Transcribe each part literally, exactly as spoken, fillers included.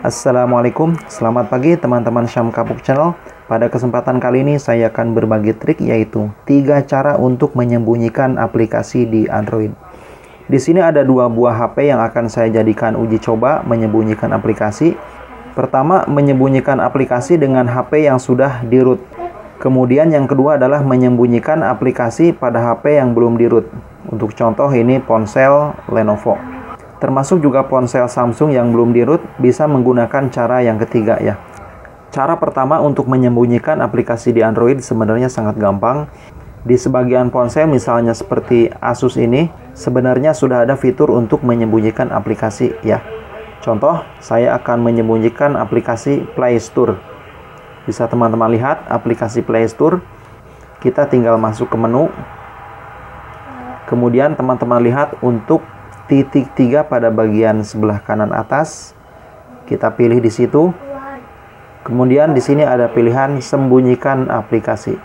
Assalamualaikum, selamat pagi teman-teman Syam Kapuk Channel. Pada kesempatan kali ini saya akan berbagi trik, yaitu tiga cara untuk menyembunyikan aplikasi di Android. Di sini ada dua buah H P yang akan saya jadikan uji coba menyembunyikan aplikasi. Pertama, menyembunyikan aplikasi dengan H P yang sudah di-root. Kemudian yang kedua adalah menyembunyikan aplikasi pada H P yang belum di-root. Untuk contoh ini ponsel Lenovo. Termasuk juga ponsel Samsung yang belum di-root bisa menggunakan cara yang ketiga ya. Cara pertama untuk menyembunyikan aplikasi di Android sebenarnya sangat gampang. Di sebagian ponsel misalnya seperti Asus ini, sebenarnya sudah ada fitur untuk menyembunyikan aplikasi ya. Contoh, saya akan menyembunyikan aplikasi Play Store. Bisa teman-teman lihat aplikasi Play Store. Kita tinggal masuk ke menu. Kemudian teman-teman lihat untuk titik tiga pada bagian sebelah kanan atas, kita pilih di situ. Kemudian di sini ada pilihan sembunyikan aplikasi,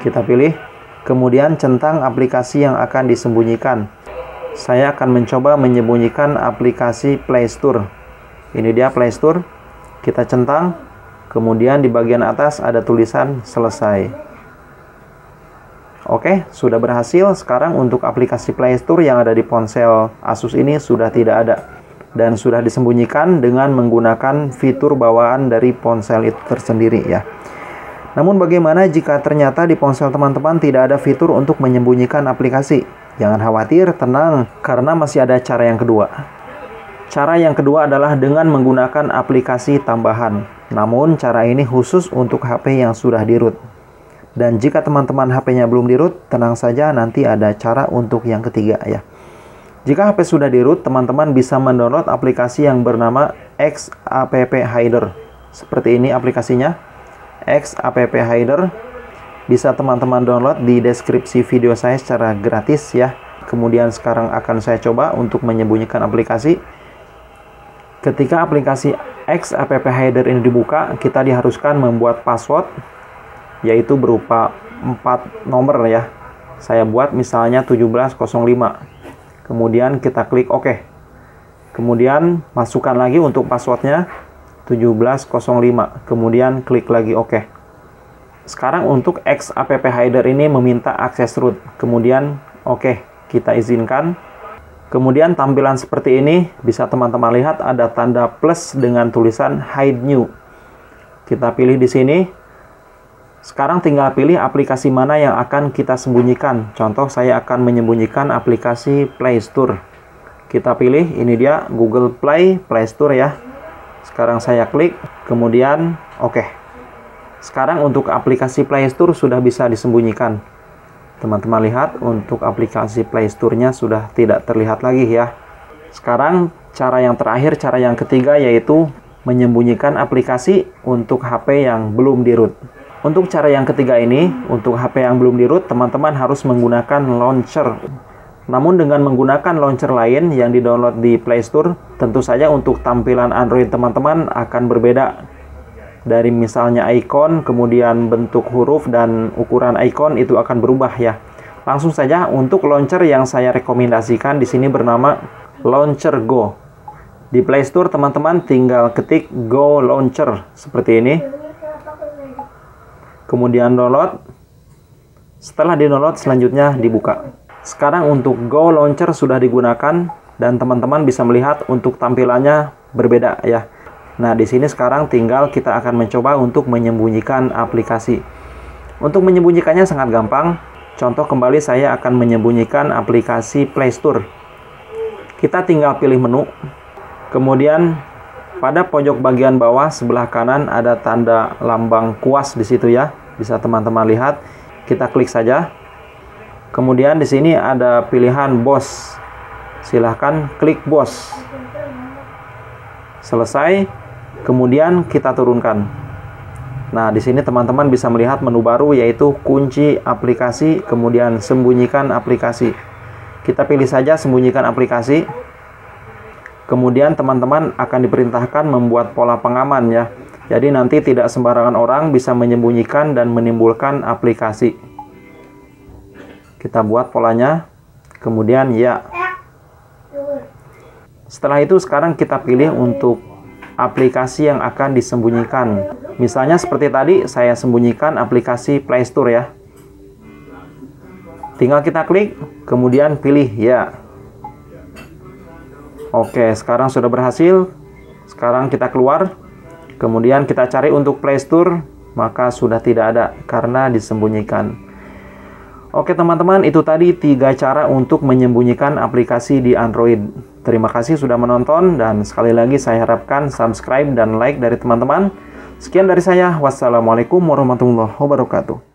kita pilih. Kemudian centang aplikasi yang akan disembunyikan. Saya akan mencoba menyembunyikan aplikasi Play Store. Ini dia Play Store, kita centang. Kemudian di bagian atas ada tulisan selesai. Oke, sudah berhasil. Sekarang untuk aplikasi Play Store yang ada di ponsel Asus ini sudah tidak ada dan sudah disembunyikan dengan menggunakan fitur bawaan dari ponsel itu tersendiri ya. Namun bagaimana jika ternyata di ponsel teman-teman tidak ada fitur untuk menyembunyikan aplikasi? Jangan khawatir, tenang, karena masih ada cara yang kedua. Cara yang kedua adalah dengan menggunakan aplikasi tambahan. Namun cara ini khusus untuk H P yang sudah di-root. Dan jika teman-teman H P-nya belum di-root, tenang saja, nanti ada cara untuk yang ketiga ya. Jika H P sudah di-root, teman-teman bisa mendownload aplikasi yang bernama X A P P Hider. Seperti ini aplikasinya, X A P P Hider. Bisa teman-teman download di deskripsi video saya secara gratis ya. Kemudian sekarang akan saya coba untuk menyembunyikan aplikasi. Ketika aplikasi X A P P Hider ini dibuka, kita diharuskan membuat password, yaitu berupa empat nomor ya. Saya buat misalnya tujuh belas nol lima. Kemudian kita klik OK. Kemudian masukkan lagi untuk passwordnya tujuh belas nol lima. Kemudian klik lagi OK. Sekarang untuk X A P P Hider ini meminta akses root. Kemudian OK, kita izinkan. Kemudian tampilan seperti ini, bisa teman-teman lihat ada tanda plus dengan tulisan Hide New. Kita pilih di sini. Sekarang tinggal pilih aplikasi mana yang akan kita sembunyikan. Contoh, saya akan menyembunyikan aplikasi Play Store. Kita pilih, ini dia Google Play, Play Store ya. Sekarang saya klik, kemudian oke. Sekarang untuk aplikasi Play Store sudah bisa disembunyikan. Teman-teman lihat, untuk aplikasi Play Store-nya sudah tidak terlihat lagi ya. Sekarang cara yang terakhir, cara yang ketiga, yaitu menyembunyikan aplikasi untuk H P yang belum di-root. Untuk cara yang ketiga ini, untuk H P yang belum di-root, teman-teman harus menggunakan launcher. Namun dengan menggunakan launcher lain yang di-download di Play Store, tentu saja untuk tampilan Android teman-teman akan berbeda. Dari misalnya icon, kemudian bentuk huruf dan ukuran icon itu akan berubah ya. Langsung saja untuk launcher yang saya rekomendasikan di sini bernama Launcher Go. Di Play Store teman-teman tinggal ketik Go Launcher seperti ini. Kemudian download. Setelah di-download, selanjutnya dibuka. Sekarang untuk Go Launcher sudah digunakan dan teman-teman bisa melihat untuk tampilannya berbeda ya. Nah, di sini sekarang tinggal kita akan mencoba untuk menyembunyikan aplikasi. Untuk menyembunyikannya sangat gampang. Contoh, kembali saya akan menyembunyikan aplikasi Play Store. Kita tinggal pilih menu. Kemudian pada pojok bagian bawah sebelah kanan ada tanda lambang kuas di situ ya. Bisa teman-teman lihat, kita klik saja. Kemudian di sini ada pilihan Boss. Silahkan klik Boss. Selesai. Kemudian kita turunkan. Nah, di sini teman-teman bisa melihat menu baru, yaitu kunci aplikasi, kemudian sembunyikan aplikasi. Kita pilih saja sembunyikan aplikasi. Kemudian teman-teman akan diperintahkan membuat pola pengaman ya. Jadi nanti tidak sembarangan orang bisa menyembunyikan dan menimbulkan aplikasi. Kita buat polanya. Kemudian ya. Setelah itu sekarang kita pilih untuk aplikasi yang akan disembunyikan. Misalnya seperti tadi, saya sembunyikan aplikasi Play Store ya. Tinggal kita klik, kemudian pilih ya. Oke, sekarang sudah berhasil. Sekarang kita keluar, kemudian kita cari untuk Play Store, maka sudah tidak ada karena disembunyikan. Oke teman-teman, itu tadi tiga cara untuk menyembunyikan aplikasi di Android. Terima kasih sudah menonton, dan sekali lagi saya harapkan subscribe dan like dari teman-teman. Sekian dari saya, wassalamualaikum warahmatullahi wabarakatuh.